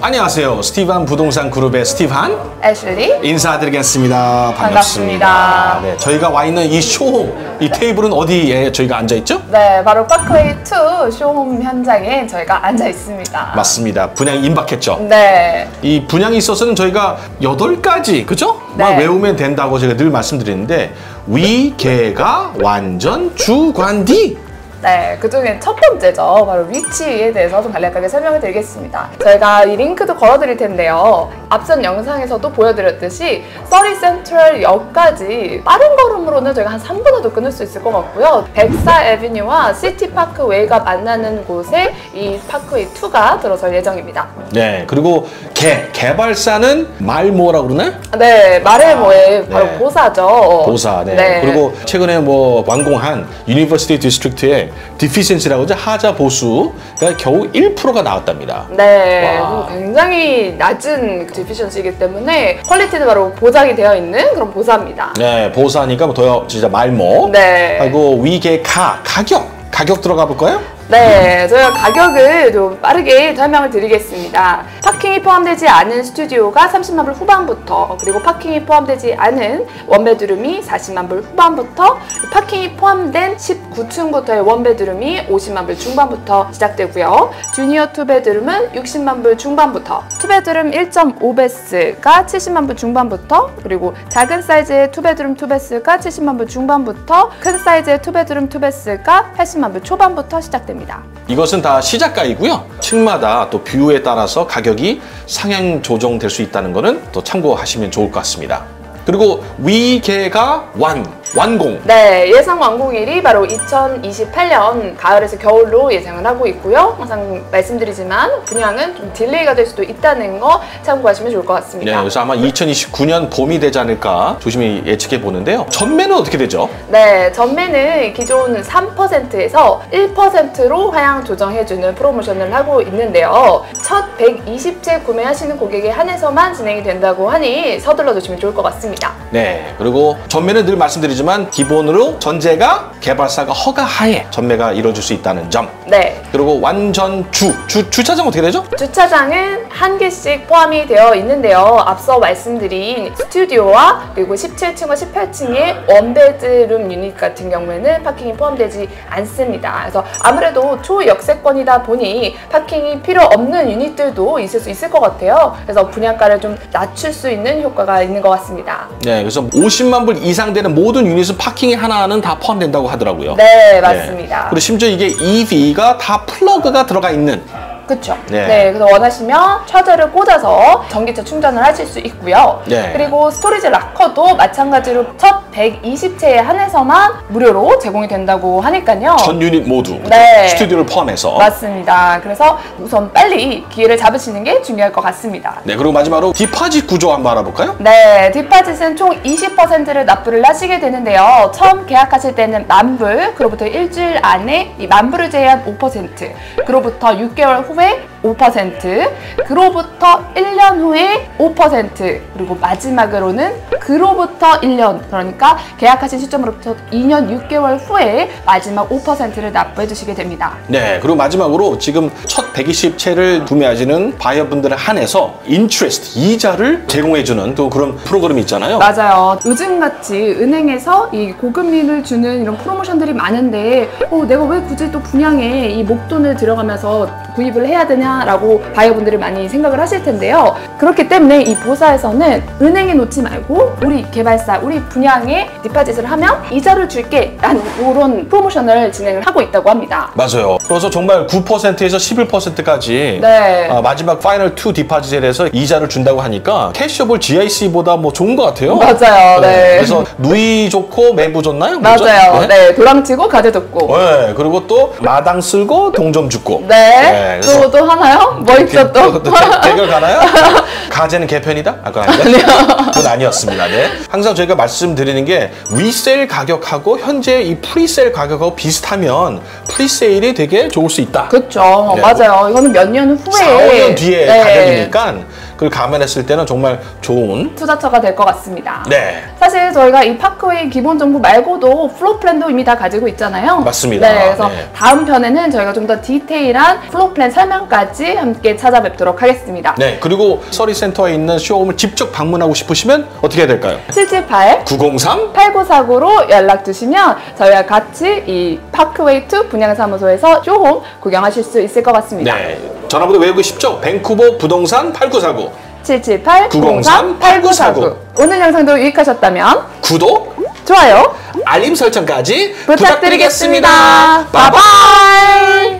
안녕하세요. 스티브한 부동산 그룹의 스티브한, 애슐리 인사드리겠습니다. 반갑습니다. 네, 저희가 와 있는 이 쇼홈, 이 테이블은 어디에 저희가 앉아 있죠? 네, 바로 파크웨이2 쇼홈 현장에 저희가 앉아 있습니다. 맞습니다. 분양이 임박했죠? 네. 이 분양이 있어서는 저희가 8가지, 그죠? 만 외우면 된다고 제가 늘 말씀드리는데 위계가 완전 주관디! 네, 그중에 첫 번째죠. 바로 위치에 대해서 좀 간략하게 설명을 드리겠습니다. 저희가 이 링크도 걸어드릴 텐데요. 앞선 영상에서도 보여드렸듯이 서리 센트럴 역까지 빠른 걸음으로는 저희가 한 3분에도 끊을 수 있을 것 같고요. 104 에비뉴와 시티파크웨이가 만나는 곳에 이 파크웨이2가 들어설 예정입니다. 네, 그리고 개발사는 말모라고 그러나요? 네, 말의 모에 바로 네. 보사죠. 보사, 네. 네. 그리고 최근에 뭐 완공한 유니버시티 디스트릭트에 디피센시라고 이제 하자 보수가 겨우 1%가 나왔답니다. 네, 굉장히 낮은 디피센시이기 때문에 퀄리티는 바로 보장이 되어 있는 그런 보사입니다. 네, 보사니까 뭐 더 진짜 말모. 네. 그리고 위계가 가격 들어가 볼까요? 네, 저희가 가격을 좀 빠르게 설명을 드리겠습니다. 파킹이 포함되지 않은 스튜디오가 30만불 후반부터, 그리고 파킹이 포함되지 않은 원베드룸이 40만불 후반부터, 파킹이 포함된 19층부터의 원베드룸이 50만불 중반부터 시작되고요. 주니어 2베드룸은 60만불 중반부터, 2베드룸 1.5베스가 70만불 중반부터, 그리고 작은 사이즈의 2베드룸 2베스가 70만불 중반부터, 큰 사이즈의 2베드룸 2베스가 80만불 초반부터 시작됩니다. 이것은 다 시작가이고요. 층마다 또 뷰에 따라서 가격이 상향 조정될 수 있다는 것은 또 참고하시면 좋을 것 같습니다. 그리고 위계가 완공! 네, 예상 완공일이 바로 2028년 가을에서 겨울로 예상을 하고 있고요. 항상 말씀드리지만 분양은 좀 딜레이가 될 수도 있다는 거 참고하시면 좋을 것 같습니다. 네, 그래서 아마 2029년 봄이 되지 않을까 조심히 예측해 보는데요. 전매는 어떻게 되죠? 네, 전매는 기존 3%에서 1%로 하향 조정해주는 프로모션을 하고 있는데요. 첫 120채 구매하시는 고객에 한해서만 진행이 된다고 하니 서둘러 주시면 좋을 것 같습니다. 네, 그리고 전매는 늘 말씀드리죠. 하지만 기본으로 전제가 개발사가 허가하에 전매가 이루어질 수 있다는 점. 네. 그리고 완전 주차장 어떻게 되죠? 주차장은 1개씩 포함이 되어 있는데요. 앞서 말씀드린 스튜디오와 그리고 17층과 18층의 원베드룸 유닛 같은 경우에는 파킹이 포함되지 않습니다. 그래서 아무래도 초역세권이다 보니 파킹이 필요 없는 유닛들도 있을 수 있을 것 같아요. 그래서 분양가를 좀 낮출 수 있는 효과가 있는 것 같습니다. 네, 그래서 50만불 이상 되는 모든 유닛은 파킹이 하나는 다 포함된다고 하더라고요. 네, 맞습니다. 네. 그리고 심지어 이게 EV가 다 플러그가 들어가 있는. 그렇죠. 네. 네, 그래서 원하시면 차저를 꽂아서 전기차 충전을 하실 수 있고요. 네. 그리고 스토리지 락커도 마찬가지로 첫 120채에 한해서만 무료로 제공이 된다고 하니까요. 전 유닛 모두. 네. 스튜디오를 포함해서. 맞습니다. 그래서 우선 빨리 기회를 잡으시는 게 중요할 것 같습니다. 네, 그리고 마지막으로 디파짓 구조 한번 알아볼까요? 네, 디파짓은 총 20%를 납부를 하시게 되는데요. 처음 계약하실 때는 10,000불, 그로부터 일주일 안에 이 10,000불을 제외한 5%, 그로부터 6개월 후 5%, 그로부터 1년 후에 5%, 그리고 마지막으로는 그로부터 1년, 그러니까 계약하신 시점으로부터 2년 6개월 후에 마지막 5%를 납부해 주시게 됩니다. 네, 그리고 마지막으로 지금 첫 120채를 구매하시는 바이어분들에 한해서 인트레스트, 이자를 제공해 주는 또 그런 프로그램이 있잖아요. 맞아요. 요즘같이 은행에서 이 고금리를 주는 이런 프로모션들이 많은데 내가 왜 굳이 또 분양에 이 목돈을 들여가면서 구입을 해야 되냐라고 바이어분들이 많이 생각을 하실 텐데요. 그렇기 때문에 이 보사에서는 은행에 놓지 말고 우리 개발사, 우리 분양에 디파짓을 하면 이자를 줄게 라는 이런 프로모션을 진행을 하고 있다고 합니다. 맞아요. 그래서 정말 9%에서 11%까지 네. 마지막 파이널 2 디파짓에 대해서 이자를 준다고 하니까 캐셔볼 GIC보다 뭐 좋은 것 같아요. 맞아요. 네. 그래서 누이 좋고 매부 좋나요? 뭐죠? 맞아요. 네. 네. 도랑치고 가재 좋고. 네. 그리고 또 마당 쓸고 동점 죽고. 네. 네. 또 하나요? 뭐 있죠 또? 대결 가나요? 가재는 개편이다? 아, 그건 아니에요. 그건 아니었습니다. 네. 항상 저희가 말씀드리는 게 리셀 가격하고 현재 이 프리셀 가격하고 비슷하면 프리세일이 되게 좋을 수 있다. 그렇죠. 네. 맞아요. 이거는 몇 년 후에 4~5년 뒤에 네. 가격이니까 그걸 감안했을 때는 정말 좋은 투자처가 될 것 같습니다. 네. 사실 저희가 이 파크웨이 기본 정보 말고도 플로어플랜도 이미 다 가지고 있잖아요. 맞습니다. 네, 그래서 네. 다음 편에는 저희가 좀 더 디테일한 플로어플랜 설명까지 함께 찾아뵙도록 하겠습니다. 네. 그리고 서리 센터에 있는 쇼홈을 직접 방문하고 싶으시면 어떻게 해야 될까요? 778-903-8949로 연락 주시면 저희와 같이 이 파크웨이2 분양사무소에서 쇼홈 구경하실 수 있을 것 같습니다. 네. 전화번호 외우기 쉽죠? 밴쿠버 부동산 8949 778-903-8949. 오늘 영상도 유익하셨다면 구독, 좋아요, 알림 설정까지 부탁드리겠습니다. 바이바이.